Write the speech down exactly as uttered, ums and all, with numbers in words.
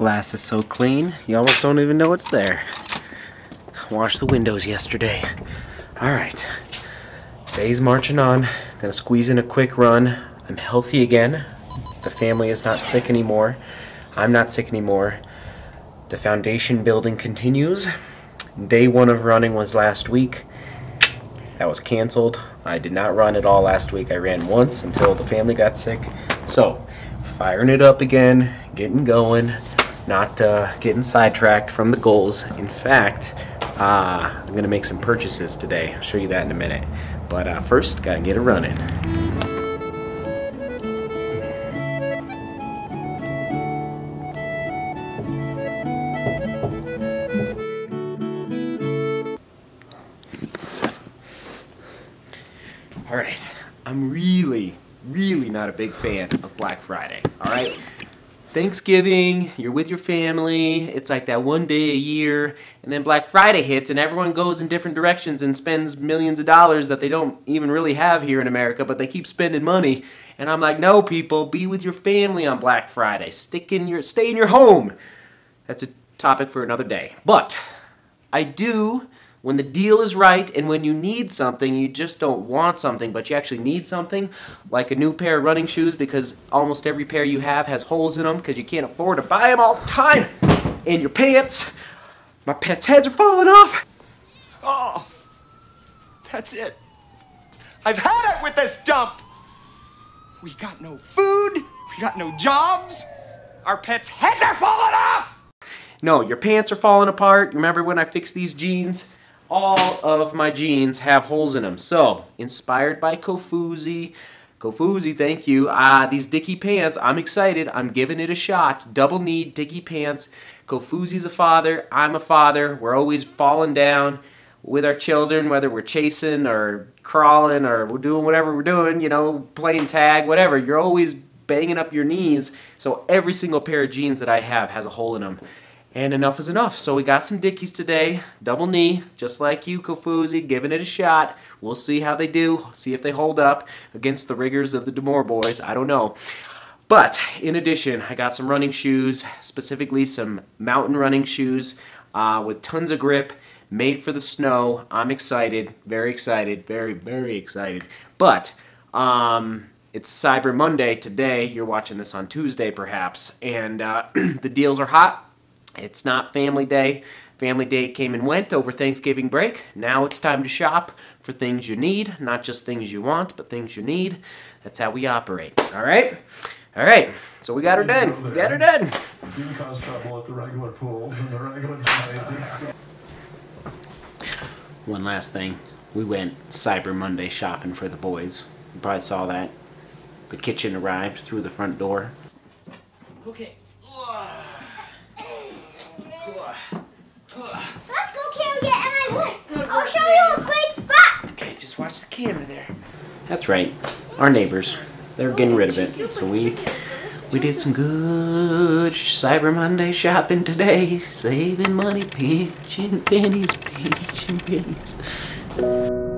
Glass is so clean, you almost don't even know it's there. Washed the windows yesterday. All right, day's marching on. Gonna squeeze in a quick run. I'm healthy again. The family is not sick anymore. I'm not sick anymore. The foundation building continues. Day one of running was last week. That was canceled. I did not run at all last week. I ran once until the family got sick. So, firing it up again, getting going, not uh, getting sidetracked from the goals. In fact, uh, I'm gonna make some purchases today. I'll show you that in a minute. But uh, first, gotta get it running. All right, I'm really, really not a big fan of Black Friday, all right? Thanksgiving, you're with your family, it's like that one day a year, and then Black Friday hits and everyone goes in different directions and spends millions of dollars that they don't even really have here in America, but they keep spending money. And I'm like, no people, be with your family on Black Friday. Stick in your, stay in your home. That's a topic for another day. But I do. When the deal is right and when you need something, you just don't want something, but you actually need something, like a new pair of running shoes because almost every pair you have has holes in them because you can't afford to buy them all the time. And your pants, my pets' heads are falling off. Oh, that's it. I've had it with this dump. We got no food, we got no jobs, our pets' heads are falling off. No, your pants are falling apart. Remember when I fixed these jeans? All of my jeans have holes in them. So, inspired by Kofuzi, Kofuzi, thank you. Ah, uh, these Dickie pants, I'm excited. I'm giving it a shot. Double knee Dickie pants. Kofuzi's a father. I'm a father. We're always falling down with our children, whether we're chasing or crawling or we're doing whatever we're doing, you know, playing tag, whatever. You're always banging up your knees. So every single pair of jeans that I have has a hole in them. And enough is enough. So we got some Dickies today, double knee, just like you, Kofuzi, giving it a shot. We'll see how they do, see if they hold up against the rigors of the Demore boys, I don't know. But in addition, I got some running shoes, specifically some mountain running shoes uh, with tons of grip, made for the snow. I'm excited, very excited, very, very excited. But um, it's Cyber Monday today. You're watching this on Tuesday, perhaps, and uh, the deals are hot. It's not family day. Family day came and went over Thanksgiving break. Now it's time to shop for things you need, not just things you want, but things you need. That's how we operate, all right? All right, so we got her done. We got her done. You can cause trouble at the regular pools and the regular places. One last thing. We went Cyber Monday shopping for the boys. You probably saw that. The kitchen arrived through the front door. Okay. Let's go camera get in my woods. I'll show you a great spot. Okay, just watch the camera there. That's right. Our neighbors, they're getting rid of it. So we we did some good Cyber Monday shopping today. Saving money, pinching pennies, pinching pennies.